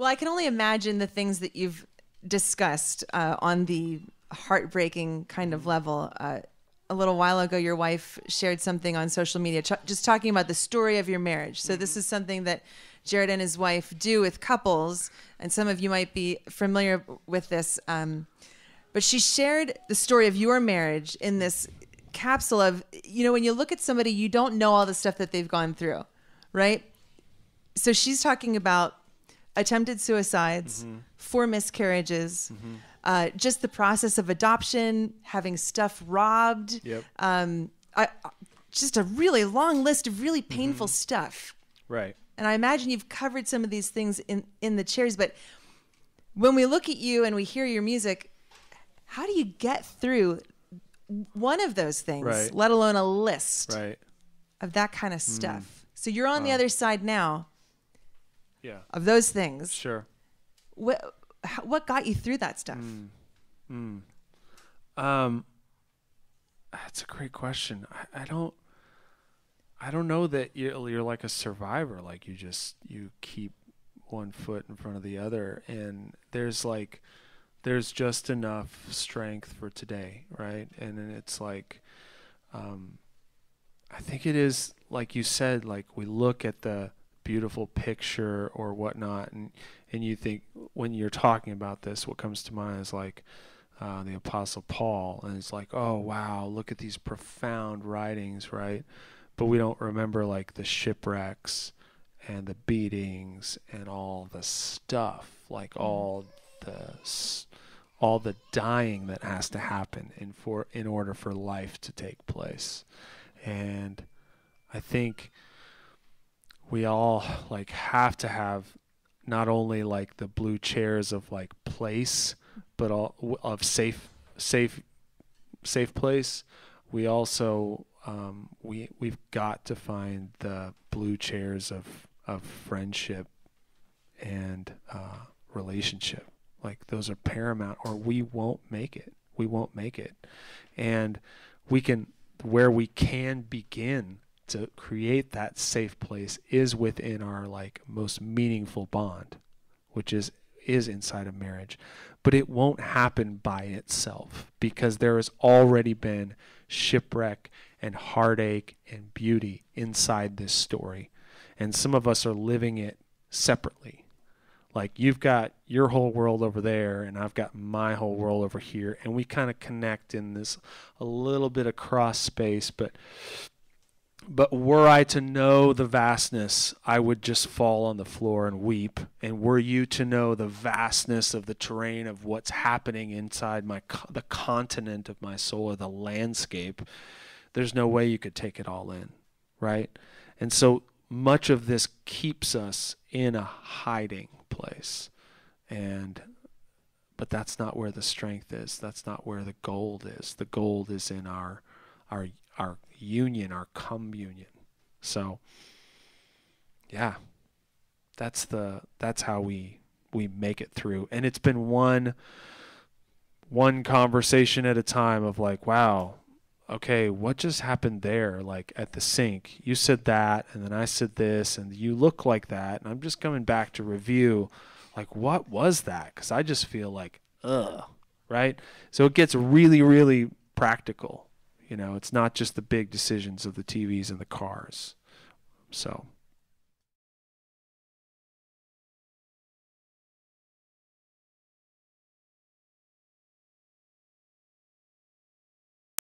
Well, I can only imagine the things that you've discussed on the heartbreaking kind of level. A little while ago, your wife shared something on social media, just talking about the story of your marriage. So this is something that Jared and his wife do with couples, and some of you might be familiar with this. But she shared the story of your marriage in this capsule of, you know, when you look at somebody, you don't know all the stuff that they've gone through, right? So she's talking about attempted suicides, four miscarriages, just the process of adoption, having stuff robbed, just a really long list of really painful stuff. Right. And I imagine you've covered some of these things in the chairs, but when we look at you and we hear your music, how do you get through one of those things, let alone a list of that kind of stuff? So you're on the other side now of those things. Sure. What got you through that stuff? That's a great question. I don't know that you're like a survivor. Like you keep one foot in front of the other, and there's just enough strength for today, right? And then it's like, I think it is, like you said, like we look at the beautiful picture or whatnot, and you think, when you're talking about this, what comes to mind is like the Apostle Paul, and it's like, oh wow, look at these profound writings, right? But we don't remember like the shipwrecks and the beatings and all the stuff, like all the dying that has to happen in order for life to take place. And I think we all like have to have not only like the blue chairs of like place, but all of safe place. We also we've got to find the blue chairs of friendship and relationship. Like those are paramount, or we won't make it. We won't make it. And where we can begin to create that safe place is within our like most meaningful bond, which is inside of marriage. But it won't happen by itself, because there has already been shipwreck and heartache and beauty inside this story. And some of us are living it separately. Like you've got your whole world over there, and I've got my whole world over here, and we kind of connect in this a little bit of cross space. But were I to know the vastness, I would just fall on the floor and weep. And were you to know the vastness of the terrain of what's happening inside the continent of my soul, or the landscape, there's no way you could take it all in, right? And so much of this keeps us in a hiding place. But that's not where the strength is. That's not where the gold is. The gold is in our union, our communion. So yeah, that's how we make it through. And it's been one conversation at a time of like, wow, okay, what just happened there? Like at the sink, you said that, and then I said this, and you look like that. And I'm just coming back to review, like, what was that? 'Cause I just feel like, right? So it gets really, really practical. You know, it's not just the big decisions of the TVs and the cars. So...